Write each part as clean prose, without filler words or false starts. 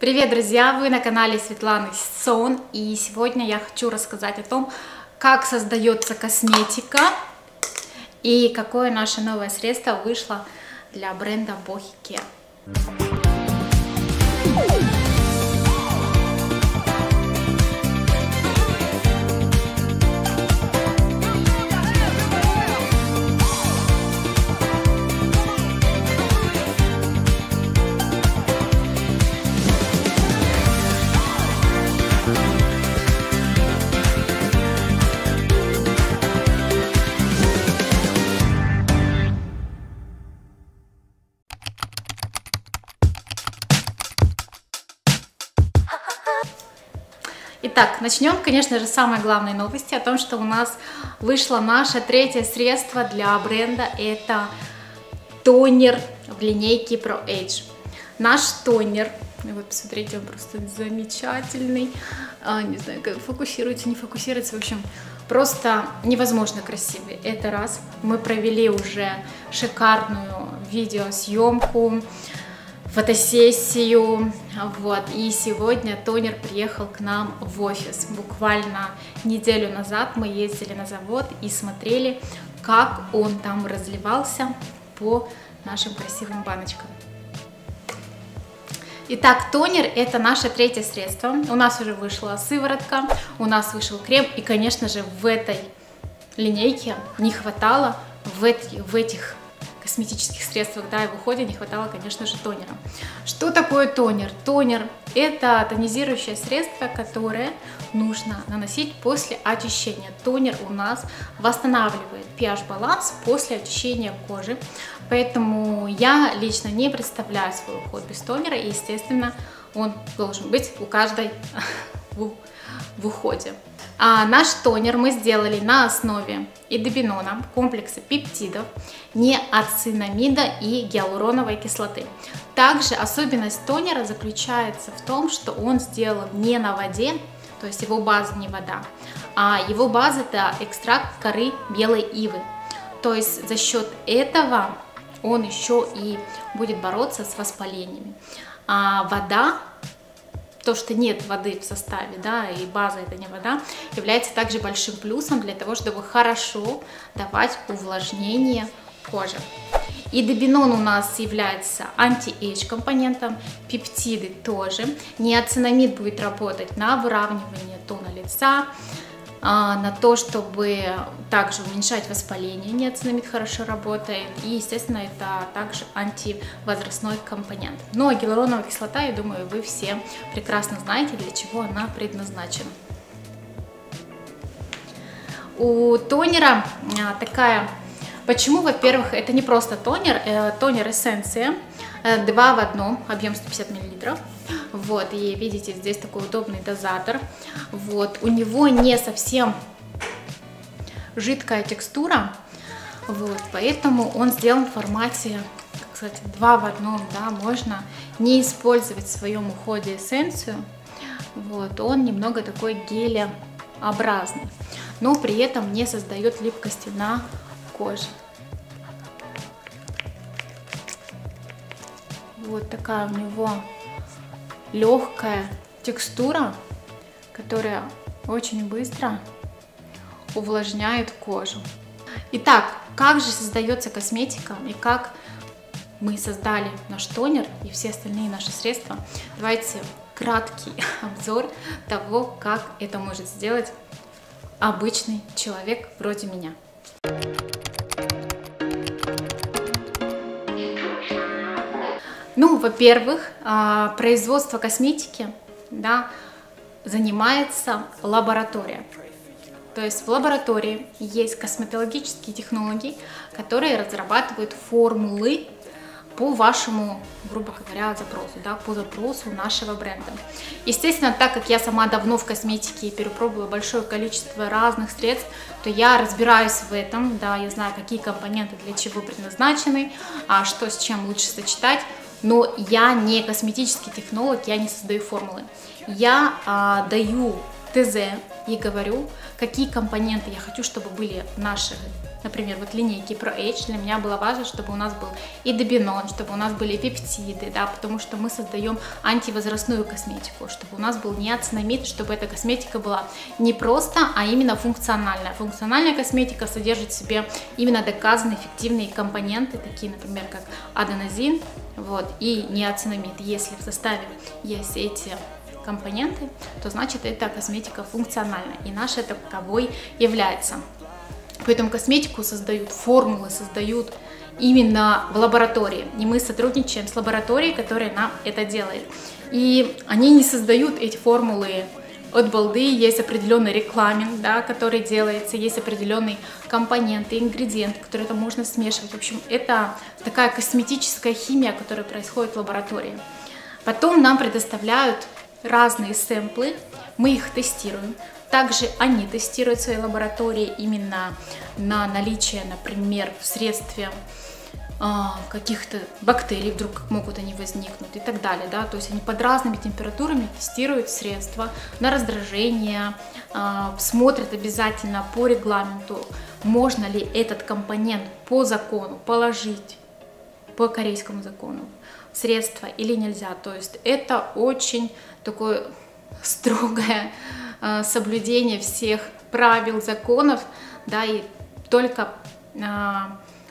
Привет, друзья! Вы на канале Светланы Song, и сегодня я хочу рассказать о том, как создается косметика и какое наше новое средство вышло для бренда Bohicare. Итак, начнем, конечно же, с самой главной новости о том, что у нас вышло наше третье средство для бренда. Это тонер в линейке Pro-Age. Наш тонер, вот посмотрите, он просто замечательный. Не знаю, как фокусируется, не фокусируется, в общем, просто невозможно красивый. Это раз. Мы провели уже шикарную видеосъемку, фотосессию, вот, и сегодня тонер приехал к нам в офис. Буквально неделю назад мы ездили на завод и смотрели, как он там разливался по нашим красивым баночкам. Итак, тонер — это наше третье средство. У нас уже вышла сыворотка, у нас вышел крем, и, конечно же, в этой линейке не хватало, в этих косметических средствах, да, и в уходе не хватало, конечно же, тонера. Что такое тонер? Тонер — это тонизирующее средство, которое нужно наносить после очищения. Тонер у нас восстанавливает pH-баланс после очищения кожи, поэтому я лично не представляю свой уход без тонера, и, естественно, он должен быть у каждой в уходе. Наш тонер мы сделали на основе идебенона, комплекса пептидов, неацинамида и гиалуроновой кислоты. Также особенность тонера заключается в том, что он сделан не на воде, то есть его база не вода, а его база — это экстракт коры белой ивы. То есть за счет этого он еще и будет бороться с воспалениями. А вода, то, что нет воды в составе, да, и база — это не вода, является также большим плюсом для того, чтобы хорошо давать увлажнение кожи. Идебенон у нас является анти-эйдж компонентом, пептиды тоже. Неацинамид будет работать на выравнивание тона лица, на то, чтобы также уменьшать воспаление. Неацинамид хорошо работает, и, естественно, это также антивозрастной компонент. Ну а гиалуроновая кислота, я думаю, вы все прекрасно знаете, для чего она предназначена. У тонера такая... Почему? Во-первых, это не просто тонер, тонер-эссенция, 2 в 1, объем 150 мл. Вот, и видите, здесь такой удобный дозатор. Вот, у него не совсем жидкая текстура, вот, поэтому он сделан в формате, как сказать, 2 в 1, да, можно не использовать в своем уходе эссенцию. Вот, он немного такой гелеобразный, но при этом не создает липкости на кожи. Вот такая у него легкая текстура, которая очень быстро увлажняет кожу. Итак, как же создается косметика и как мы создали наш тонер и все остальные наши средства? Давайте краткий обзор того, как это может сделать обычный человек вроде меня. Ну, во-первых, производство косметики, да, занимается лаборатория. То есть в лаборатории есть косметологические технологии, которые разрабатывают формулы по вашему, грубо говоря, запросу, да, по запросу нашего бренда. Естественно, так как я сама давно в косметике и перепробовала большое количество разных средств, то я разбираюсь в этом, да, я знаю, какие компоненты для чего предназначены, а что с чем лучше сочетать, но я не косметический технолог, я не создаю формулы. Я даю ТЗ и говорю, какие компоненты я хочу, чтобы были в наших например, вот линейки Pro-Age, для меня было важно, чтобы у нас был идебенон, чтобы у нас были пептиды, да, потому что мы создаем антивозрастную косметику, чтобы у нас был неацинамид, чтобы эта косметика была не просто, а именно функциональная. Функциональная косметика содержит в себе именно доказанные эффективные компоненты, такие, например, как аденозин, вот, и неацинамид. Если в составе есть эти компоненты, то значит эта косметика функциональна, и наша таковой является. Поэтому косметику создают, формулы создают именно в лаборатории, и мы сотрудничаем с лабораторией, которая нам это делает. И они не создают эти формулы от балды, есть определенный рекламент, да, который делается, есть определенные компоненты, ингредиенты, которые там можно смешивать. В общем, это такая косметическая химия, которая происходит в лаборатории. Потом нам предоставляют разные сэмплы, мы их тестируем. Также они тестируют в своей лаборатории именно на наличие, например, в средстве каких-то бактерий, вдруг могут они возникнуть и так далее, да, то есть они под разными температурами тестируют средства на раздражение, смотрят обязательно по регламенту, можно ли этот компонент по закону положить, по корейскому закону, средства или нельзя, то есть это очень такое строгое соблюдение всех правил, законов, да, и только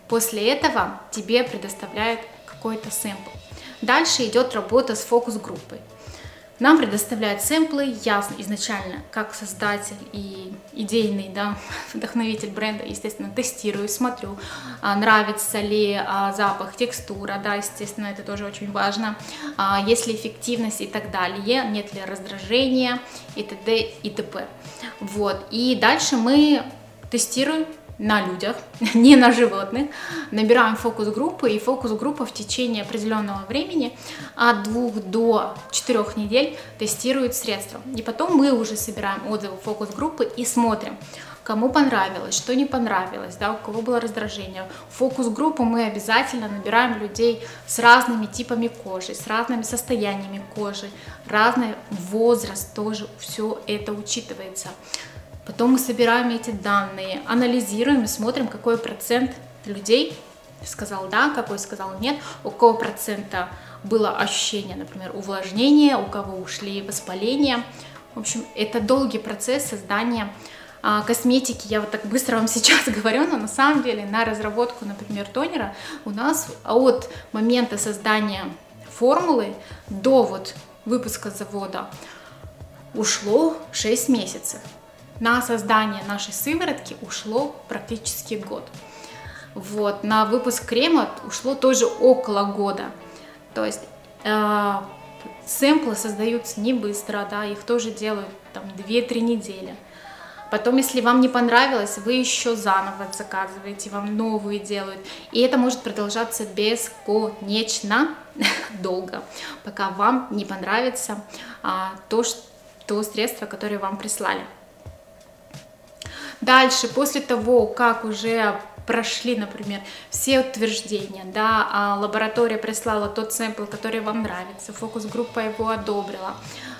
после этого тебе предоставляют какой-то сэмпл. Дальше идет работа с фокус-группой. Нам предоставляют сэмплы, я изначально, как создатель и идейный, да, вдохновитель бренда, естественно, тестирую, смотрю, нравится ли запах, текстура, да, естественно, это тоже очень важно, есть ли эффективность и так далее, нет ли раздражения и т.д. и т.п. Вот, и дальше мы тестируем на людях, не на животных, набираем фокус-группы, и фокус-группа в течение определенного времени, от 2 до 4 недель, тестирует средства. И потом мы уже собираем отзывы фокус-группы и смотрим, кому понравилось, что не понравилось, да, у кого было раздражение. В фокус-группу мы обязательно набираем людей с разными типами кожи, с разными состояниями кожи, разный возраст, тоже все это учитывается. Потом мы собираем эти данные, анализируем и смотрим, какой процент людей сказал да, какой сказал нет, у кого процента было ощущение, например, увлажнения, у кого ушли воспаления. В общем, это долгий процесс создания косметики. Я вот так быстро вам сейчас говорю, но на самом деле на разработку, например, тонера у нас от момента создания формулы до вот выпуска завода ушло 6 месяцев. На создание нашей сыворотки ушло практически год. Вот, на выпуск крема ушло тоже около года. То есть сэмплы создаются не быстро, да, их тоже делают там 2-3 недели. Потом, если вам не понравилось, вы еще заново заказываете, вам новые делают. И это может продолжаться бесконечно долго, пока вам не понравится то средство, которое вам прислали. Дальше, после того, как уже прошли, например, все утверждения, да, лаборатория прислала тот сэмпл, который вам нравится, фокус-группа его одобрила,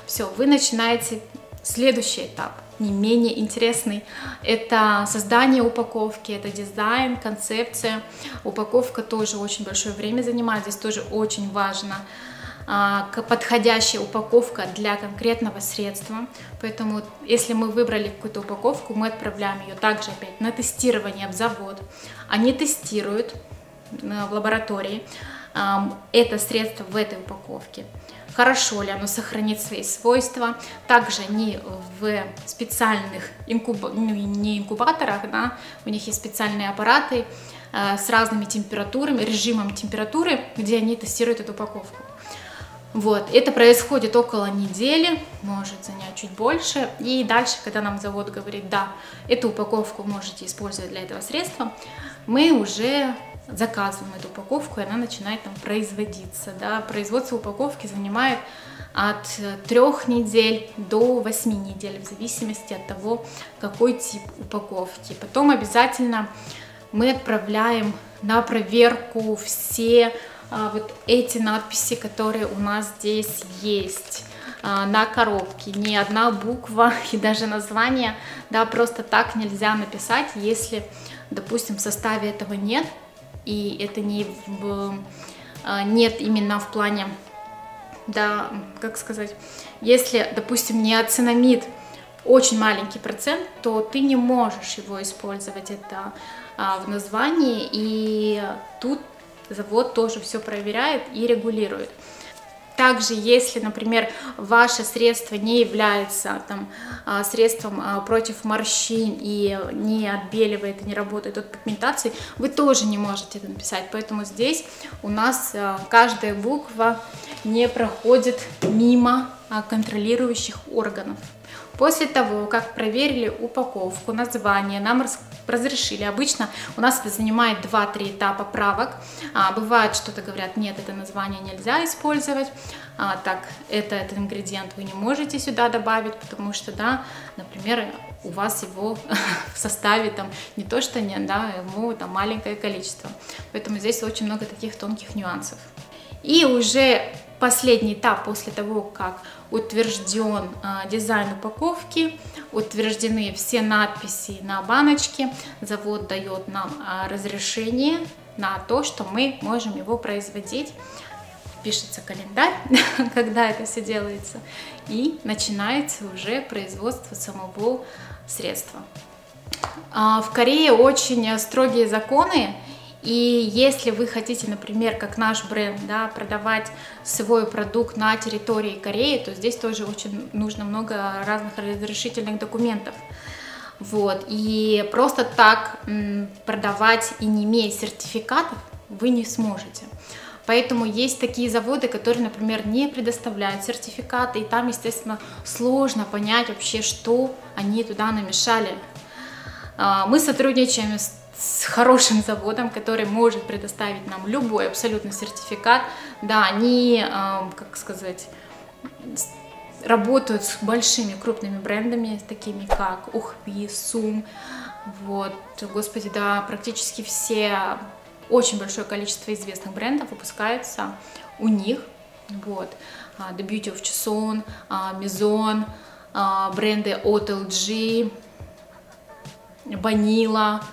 все, вы начинаете следующий этап, не менее интересный, это создание упаковки, это дизайн, концепция, упаковка тоже очень большое время занимает, здесь тоже очень важно подходящая упаковка для конкретного средства, поэтому если мы выбрали какую-то упаковку, мы отправляем ее также опять на тестирование в завод, они тестируют в лаборатории это средство в этой упаковке, хорошо ли оно сохранит свои свойства, также они в специальных инкубаторах, да, у них есть специальные аппараты с разными температурами, режимом температуры, где они тестируют эту упаковку. Вот, это происходит около недели, может занять чуть больше, и дальше, когда нам завод говорит, да, эту упаковку можете использовать для этого средства, мы уже заказываем эту упаковку, и она начинает там производиться, да, производство упаковки занимает от 3 недель до 8 недель, в зависимости от того, какой тип упаковки. Потом обязательно мы отправляем на проверку все вот эти надписи, которые у нас здесь есть, на коробке. Ни одна буква и даже название, да, просто так нельзя написать, если, допустим, в составе этого нет, и это нет именно в плане, да, как сказать, если, допустим, неацинамид очень маленький процент, то ты не можешь его использовать, это в названии, и тут завод тоже все проверяет и регулирует. Также, если, например, ваше средство не является там средством против морщин и не отбеливает, не работает от пигментации, вы тоже не можете это написать. Поэтому здесь у нас каждая буква не проходит мимо контролирующих органов. После того, как проверили упаковку, название, нам разрешили. Обычно у нас это занимает 2-3 этапа правок. Бывает, что-то говорят, нет, это название нельзя использовать, так, этот ингредиент вы не можете сюда добавить, потому что, да, например, у вас его в составе там не то что нет, да, ему там маленькое количество. Поэтому здесь очень много таких тонких нюансов. И уже последний этап, после того, как утвержден дизайн упаковки, утверждены все надписи на баночке, завод дает нам разрешение на то, что мы можем его производить. Пишется календарь, когда это все делается, и начинается уже производство самого средства. В Корее очень строгие законы. И если вы хотите, например, как наш бренд, да, продавать свой продукт на территории Кореи, то здесь тоже очень нужно много разных разрешительных документов. Вот. И просто так продавать, и не имея сертификатов, вы не сможете. Поэтому есть такие заводы, которые, например, не предоставляют сертификаты, и там, естественно, сложно понять вообще, что они туда намешали. Мы сотрудничаем с хорошим заводом, который может предоставить нам любой абсолютно сертификат. Да, они, как сказать, работают с большими крупными брендами, такими как Ohpi, Сум, вот, господи, да, практически все, очень большое количество известных брендов выпускаются у них, вот, The Beauty of Chosun, Мизон, бренды от LG, Banila,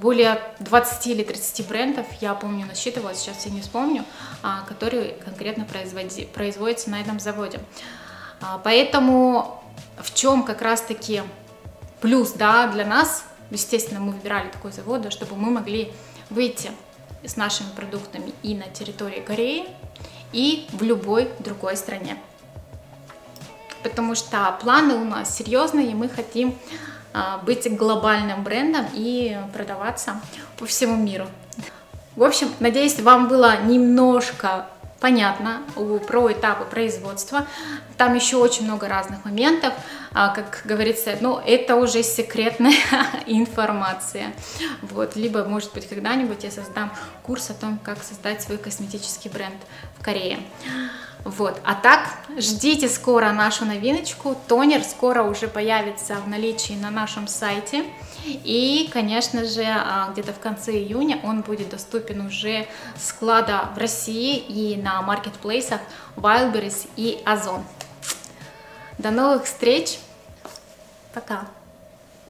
более 20 или 30 брендов, я помню, насчитывала, сейчас я не вспомню, которые конкретно производятся на этом заводе. Поэтому в чем как раз-таки плюс, да, для нас, естественно, мы выбирали такой завод, да, чтобы мы могли выйти с нашими продуктами и на территории Кореи, и в любой другой стране. Потому что планы у нас серьезные, и мы хотим быть глобальным брендом и продаваться по всему миру. В общем, надеюсь, вам было немножко понятно про этапы производства. Там еще очень много разных моментов, как говорится, ну, это уже секретная информация. Вот, либо, может быть, когда-нибудь я создам курс о том, как создать свой косметический бренд в Корее. Вот, а так, ждите скоро нашу новиночку, тонер скоро уже появится в наличии на нашем сайте, и, конечно же, где-то в конце июня он будет доступен уже с склада в России и на маркетплейсах Wildberries и Ozon. До новых встреч, пока!